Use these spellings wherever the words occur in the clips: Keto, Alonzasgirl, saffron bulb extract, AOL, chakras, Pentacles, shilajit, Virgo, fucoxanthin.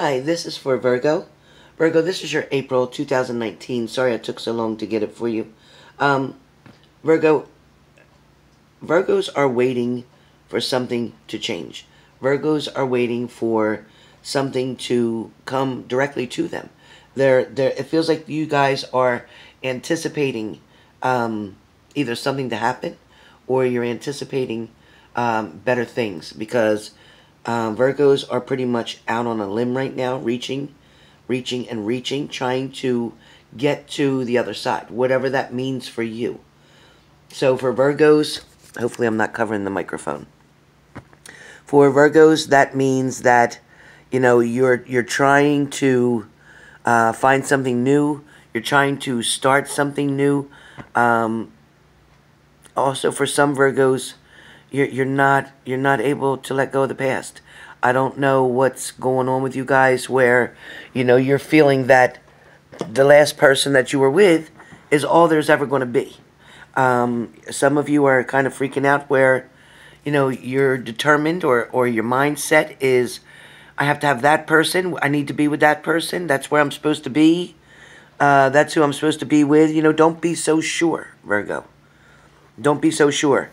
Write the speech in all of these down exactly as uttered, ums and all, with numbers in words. Hi, this is for Virgo. Virgo, this is your April two thousand nineteen. Sorry I took so long to get it for you. Um, Virgo, Virgos are waiting for something to change. Virgos are waiting for something to come directly to them. They're, they're, it feels like you guys are anticipating um, either something to happen or you're anticipating um, better things, because Um, Virgos are pretty much out on a limb right now, reaching, reaching and reaching, trying to get to the other side, whatever that means for you. So for Virgos, hopefully I'm not covering the microphone. For Virgos, that means that, you know, you're, you're trying to uh, find something new. You're trying to start something new. Um, also for some Virgos, You're, you're not you're not able to let go of the past. I don't know what's going on with you guys, where, you know, you're feeling that the last person that you were with is all there's ever going to be. Um, some of you are kind of freaking out where, you know, you're determined, or, or your mindset is, I have to have that person. I need to be with that person. That's where I'm supposed to be. Uh, that's who I'm supposed to be with. You know, don't be so sure, Virgo. Don't be so sure.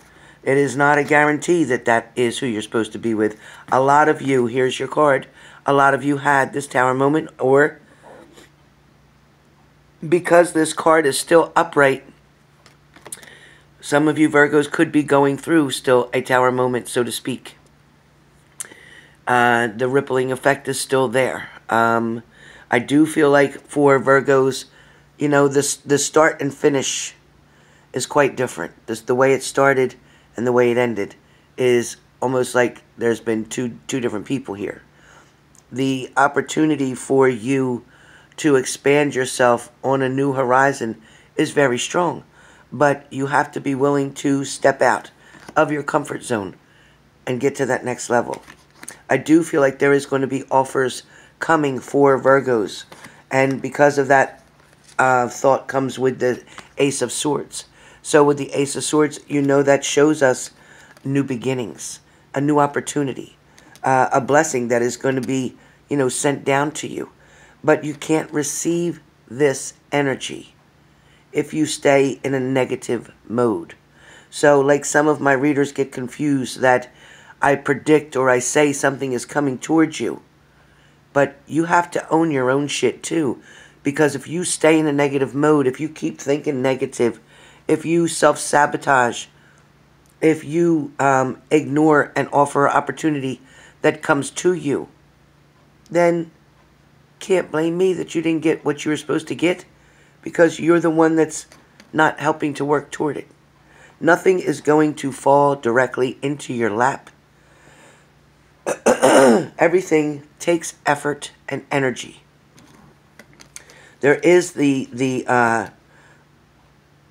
It is not a guarantee that that is who you're supposed to be with. A lot of you, here's your card, a lot of you had this tower moment, or because this card is still upright, some of you Virgos could be going through still a tower moment, so to speak. Uh, the rippling effect is still there. Um, I do feel like for Virgos, you know, this the start and finish is quite different. This, the way it started and the way it ended is almost like there's been two two different people here. The opportunity for you to expand yourself on a new horizon is very strong, but you have to be willing to step out of your comfort zone and get to that next level. I do feel like there is going to be offers coming for Virgos, and because of that uh, thought comes with the Ace of Swords. So with the Ace of Swords, you know that shows us new beginnings, a new opportunity, uh, a blessing that is going to be, you know, sent down to you. But you can't receive this energy if you stay in a negative mode. So like some of my readers get confused that I predict or I say something is coming towards you. But you have to own your own shit too. Because if you stay in a negative mode, if you keep thinking negative, if you self-sabotage, if you um, ignore and offer opportunity that comes to you, then can't blame me that you didn't get what you were supposed to get, because you're the one that's not helping to work toward it. Nothing is going to fall directly into your lap. Everything takes effort and energy. There is the... the uh,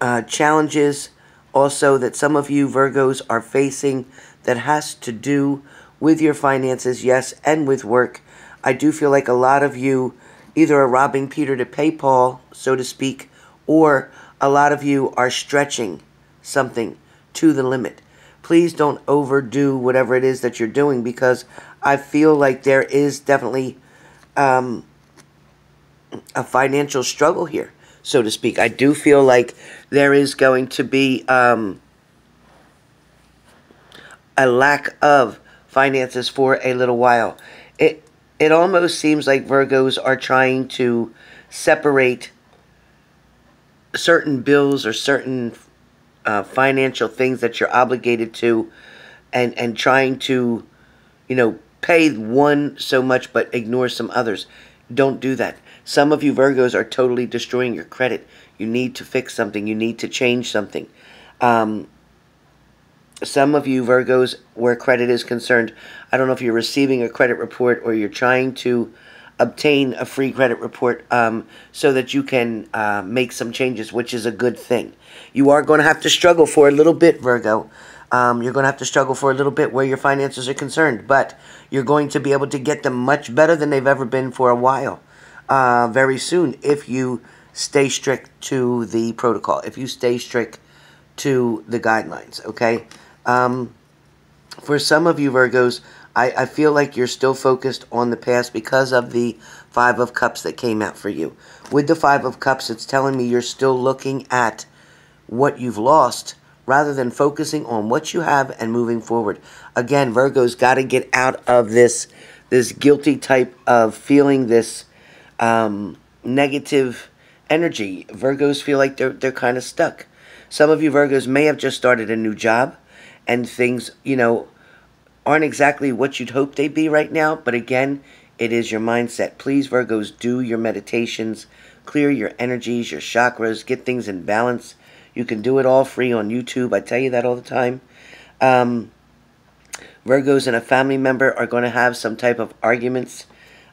Uh, challenges also that some of you Virgos are facing that has to do with your finances, yes, and with work. I do feel like a lot of you either are robbing Peter to pay Paul, so to speak, or a lot of you are stretching something to the limit. Please don't overdo whatever it is that you're doing, because I feel like there is definitely um, a financial struggle here, so to speak. I do feel like there is going to be um, a lack of finances for a little while. It, it almost seems like Virgos are trying to separate certain bills or certain uh, financial things that you're obligated to, and, and trying to, you know, pay one so much but ignore some others. Don't do that. Some of you Virgos are totally destroying your credit. You need to fix something. You need to change something. Um, some of you Virgos, where credit is concerned, I don't know if you're receiving a credit report or you're trying to obtain a free credit report um, so that you can uh, make some changes, which is a good thing. You are going to have to struggle for a little bit, Virgo. Um, you're going to have to struggle for a little bit where your finances are concerned, but you're going to be able to get them much better than they've ever been for a while. Uh, very soon, if you stay strict to the protocol, if you stay strict to the guidelines, okay? Um, for some of you Virgos, I, I feel like you're still focused on the past because of the Five of Cups that came out for you. With the Five of Cups, it's telling me you're still looking at what you've lost rather than focusing on what you have and moving forward. Again, Virgo's got to get out of this this guilty type of feeling, this um, negative energy. Virgos feel like they're, they're kind of stuck. Some of you Virgos may have just started a new job and things, you know, aren't exactly what you'd hope they'd be right now. But again, it is your mindset. Please, Virgos, do your meditations. Clear your energies, your chakras. Get things in balance. You can do it all free on YouTube. I tell you that all the time. Um, Virgos and a family member are going to have some type of arguments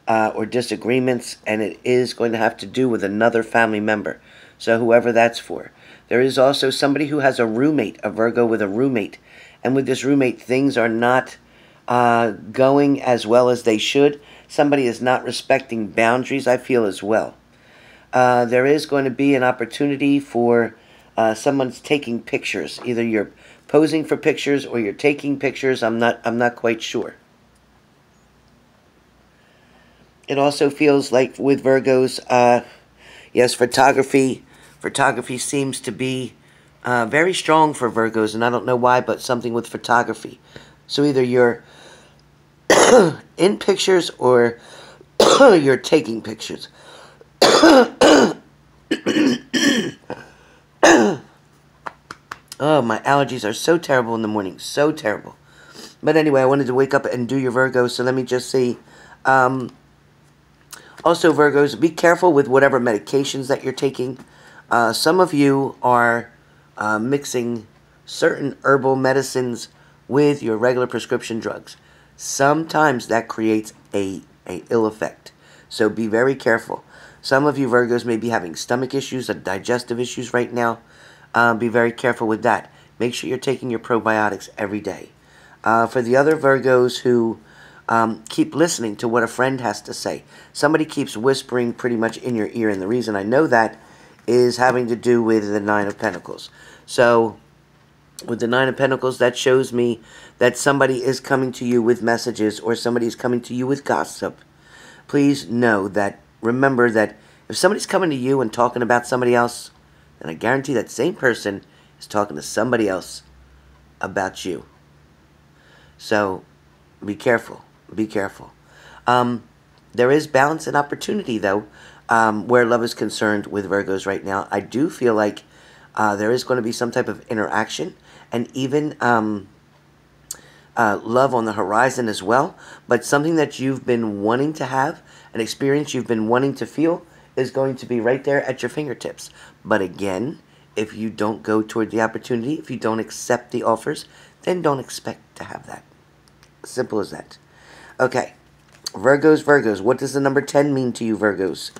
uh, or disagreements, and it is going to have to do with another family member. So whoever that's for. There is also somebody who has a roommate, a Virgo with a roommate. And with this roommate, things are not uh, going as well as they should. Somebody is not respecting boundaries, I feel, as well. Uh, there is going to be an opportunity for uh, someone's taking pictures. Either you're posing for pictures or you're taking pictures. I'm not, I'm not quite sure. It also feels like with Virgos, uh, yes, photography. Photography seems to be Uh, very strong for Virgos, and I don't know why, but something with photography. So either you're in pictures or you're taking pictures. Oh, my allergies are so terrible in the morning. So terrible. But anyway, I wanted to wake up and do your Virgo, so let me just see. Um, also, Virgos, be careful with whatever medications that you're taking. Uh, some of you are Uh, mixing certain herbal medicines with your regular prescription drugs. Sometimes that creates a, a ill effect. So be very careful. Some of you Virgos may be having stomach issues or digestive issues right now. Uh, be very careful with that. Make sure you're taking your probiotics every day. Uh, for the other Virgos who um, keep listening to what a friend has to say, somebody keeps whispering pretty much in your ear. And the reason I know that is having to do with the Nine of Pentacles. So with the Nine of Pentacles, that shows me that somebody is coming to you with messages or somebody is coming to you with gossip. Please know that, remember that if somebody's coming to you and talking about somebody else, then I guarantee that same person is talking to somebody else about you. So be careful. Be careful. Um, there is balance and opportunity, though. Um, where love is concerned with Virgos right now, I do feel like uh, there is going to be some type of interaction and even um, uh, love on the horizon as well. But something that you've been wanting to have, an experience you've been wanting to feel, is going to be right there at your fingertips. But again, if you don't go toward the opportunity, if you don't accept the offers, then don't expect to have that. Simple as that. Okay. Virgos, Virgos, what does the number ten mean to you, Virgos?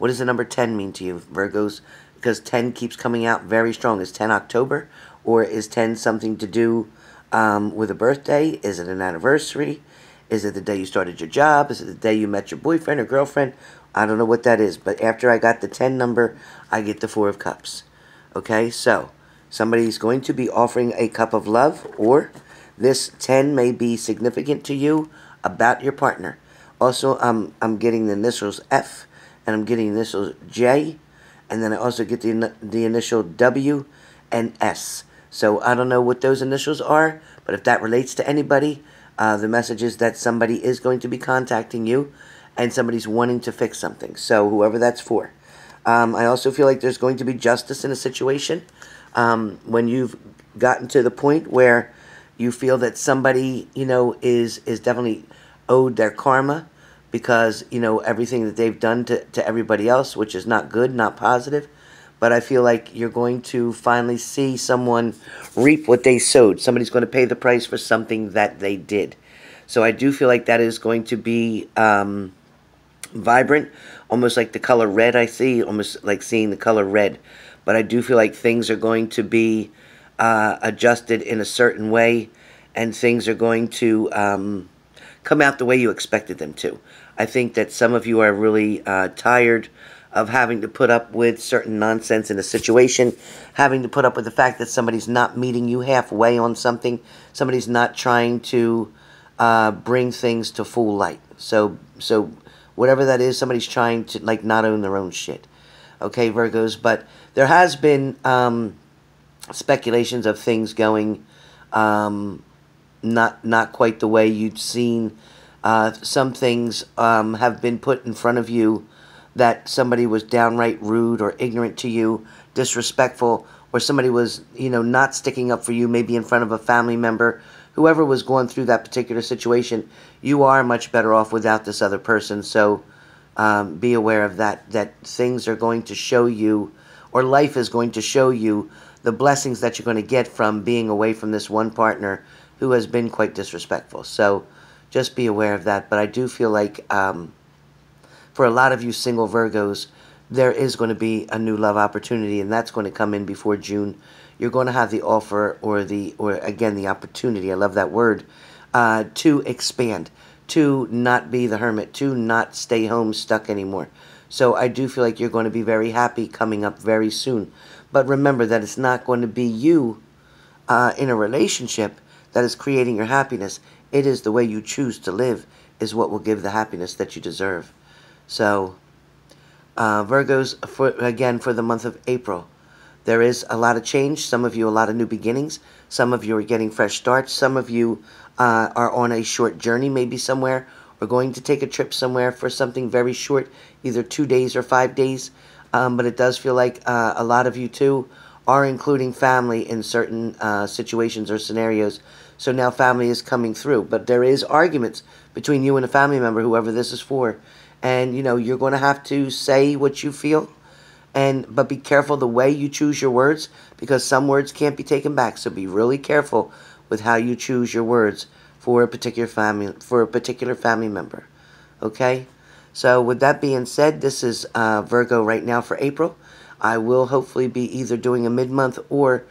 What does the number ten mean to you, Virgos? Because ten keeps coming out very strong. Is ten October? Or is ten something to do um, with a birthday? Is it an anniversary? Is it the day you started your job? Is it the day you met your boyfriend or girlfriend? I don't know what that is. But after I got the ten number, I get the Four of Cups. Okay, so somebody's going to be offering a cup of love, or this ten may be significant to you about your partner. Also, um, I'm getting the initials F. And I'm getting initials J, and then I also get the, the initial W and S. So I don't know what those initials are, but if that relates to anybody, uh, the message is that somebody is going to be contacting you and somebody's wanting to fix something. So whoever that's for. Um, I also feel like there's going to be justice in a situation um, when you've gotten to the point where you feel that somebody, you know, is, is definitely owed their karma. Because, you know, everything that they've done to, to everybody else, which is not good, not positive. But I feel like you're going to finally see someone reap what they sowed. Somebody's going to pay the price for something that they did. So I do feel like that is going to be um, vibrant. Almost like the color red I see. Almost like seeing the color red. But I do feel like things are going to be uh, adjusted in a certain way. And things are going to Um, come out the way you expected them to. I think that some of you are really uh, tired of having to put up with certain nonsense in a situation, having to put up with the fact that somebody's not meeting you halfway on something, somebody's not trying to uh, bring things to full light. So, so whatever that is, somebody's trying to, like, not own their own shit. Okay, Virgos, but there has been um, speculations of things going um, not not quite the way you'd seen. Uh, some things um, have been put in front of you that somebody was downright rude or ignorant to you, disrespectful, or somebody was, you know, not sticking up for you, maybe in front of a family member. Whoever was going through that particular situation, you are much better off without this other person, so... Um, be aware of that, that things are going to show you, or life is going to show you, the blessings that you're going to get from being away from this one partner who has been quite disrespectful. So just be aware of that. But I do feel like um, for a lot of you single Virgos, there is going to be a new love opportunity, and that's going to come in before June. You're going to have the offer or the, or again, the opportunity, I love that word, uh, to expand. To not be the hermit, to not stay home stuck anymore. So I do feel like you're going to be very happy coming up very soon. But remember that it's not going to be you uh, in a relationship that is creating your happiness. It is the way you choose to live is what will give the happiness that you deserve. So uh, Virgos, for, again, for the month of April, there is a lot of change. Some of you, a lot of new beginnings. Some of you are getting fresh starts. Some of you... Uh, are on a short journey maybe somewhere, or going to take a trip somewhere for something very short, either two days or five days. Um, but it does feel like uh, a lot of you too are including family in certain uh, situations or scenarios. So now family is coming through. But there is arguments between you and a family member, whoever this is for. And, you know, you're going to have to say what you feel. And but be careful the way you choose your words, because some words can't be taken back. So be really careful with how you choose your words for a particular family for a particular family member. Okay? So with that being said, this is uh, Virgo right now for April. I will hopefully be either doing a mid-month or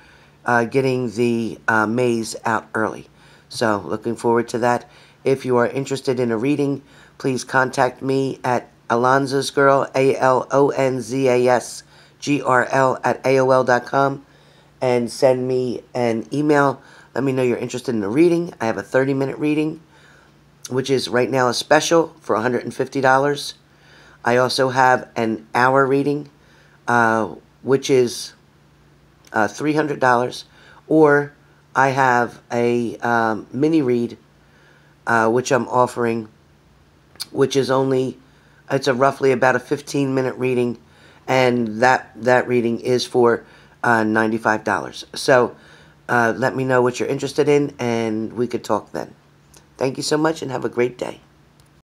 uh, getting the uh, Mays out early. So looking forward to that. If you are interested in a reading, please contact me at Alonzasgirl, A L O N Z A S G R L, at A O L dot com, and send me an email. Let me know you're interested in a reading. I have a thirty-minute reading, which is right now a special for one hundred fifty dollars. I also have an hour reading, uh, which is uh, three hundred dollars. Or I have a um, mini read, uh, which I'm offering, which is only, it's a roughly about a fifteen-minute reading. And that, that reading is for uh, ninety-five dollars. So... Uh, let me know what you're interested in, and we could talk then. Thank you so much, and have a great day.